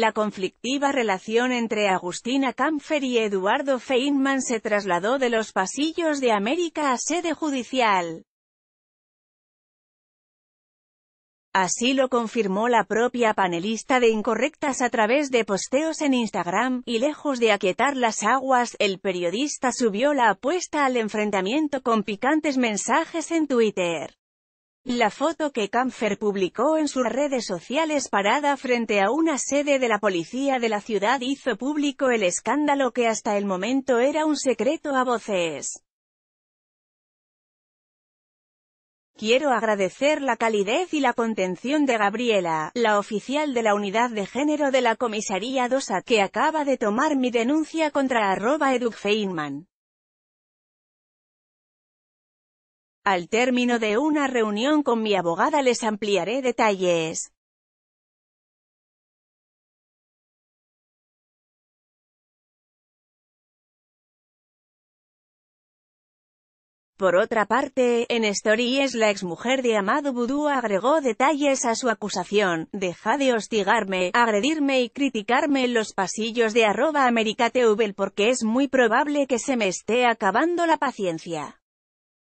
La conflictiva relación entre Agustina Kämpfer y Eduardo Feinmann se trasladó de los pasillos de América a sede judicial. Así lo confirmó la propia panelista de Incorrectas a través de posteos en Instagram, y lejos de aquietar las aguas, el periodista subió la apuesta al enfrentamiento con picantes mensajes en Twitter. La foto que Kämpfer publicó en sus redes sociales parada frente a una sede de la policía de la ciudad hizo público el escándalo que hasta el momento era un secreto a voces. Quiero agradecer la calidez y la contención de Gabriela, la oficial de la unidad de género de la comisaría 2A, que acaba de tomar mi denuncia contra @eduFeinmann. Al término de una reunión con mi abogada les ampliaré detalles. Por otra parte, en Stories la exmujer de Amado Boudou agregó detalles a su acusación: deja de hostigarme, agredirme y criticarme en los pasillos de @AmericaTV porque es muy probable que se me esté acabando la paciencia.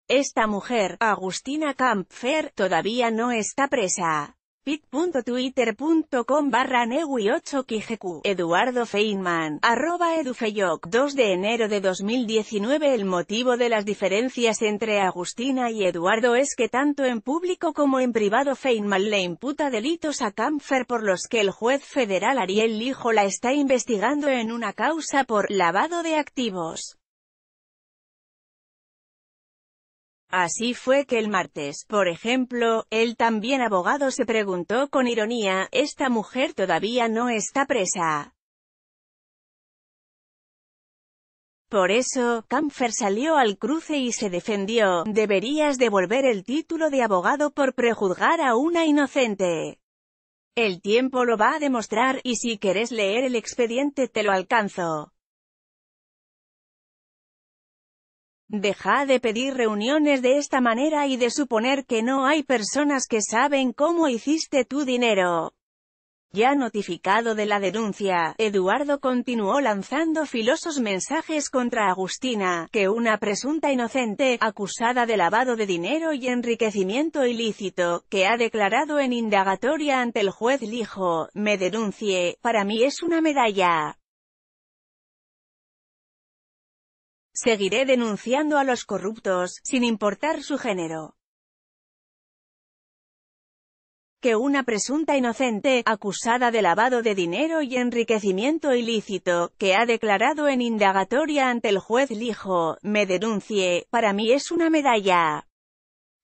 Esta mujer, Agustina Kämpfer, todavía no está presa. pit.twitter.com/newi8kgq Eduardo Feinmann, @eduFeyoc 2 de enero de 2019. El motivo de las diferencias entre Agustina y Eduardo es que tanto en público como en privado Feinmann le imputa delitos a Kämpfer por los que el juez federal Ariel Lijo la está investigando en una causa por «lavado de activos». Así fue que el martes, por ejemplo, el también abogado se preguntó con ironía: ¿esta mujer todavía no está presa? Por eso, Kämpfer salió al cruce y se defendió: deberías devolver el título de abogado por prejuzgar a una inocente. El tiempo lo va a demostrar, y si querés leer el expediente te lo alcanzo. Deja de pedir reuniones de esta manera y de suponer que no hay personas que saben cómo hiciste tu dinero. Ya notificado de la denuncia, Eduardo continuó lanzando filosos mensajes contra Agustina, que una presunta inocente, acusada de lavado de dinero y enriquecimiento ilícito, que ha declarado en indagatoria ante el juez Lijo, me denuncie, para mí es una medalla. Seguiré denunciando a los corruptos, sin importar su género. Que una presunta inocente, acusada de lavado de dinero y enriquecimiento ilícito, que ha declarado en indagatoria ante el juez Lijo, me denuncie, para mí es una medalla.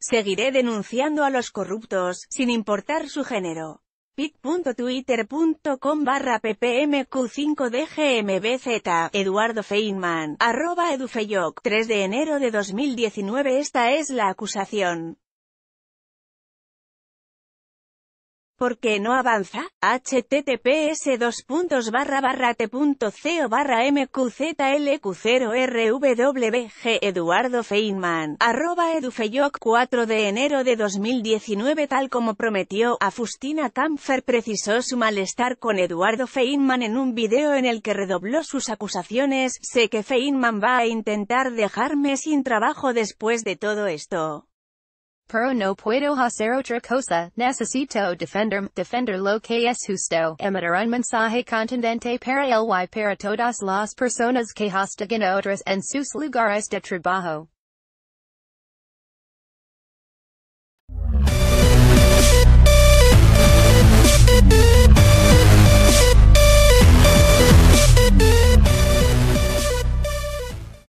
Seguiré denunciando a los corruptos, sin importar su género. pit.twitter.com/ppmq5dgmbz Eduardo Feinmann, @edufeyoc 3 de enero de 2019. Esta es la acusación. ¿Por qué no avanza? https://t.co/mqzlq0rwg Eduardo Feinmann, @edufeyoc 4 de enero de 2019. Tal como prometió, Agustina Kämpfer precisó su malestar con Eduardo Feinmann en un video en el que redobló sus acusaciones: sé que Feinmann va a intentar dejarme sin trabajo después de todo esto. Pero no puedo hacer otra cosa, necesito defender lo que es justo, emitir un mensaje contundente para él y para todas las personas que hostigan otras en sus lugares de trabajo.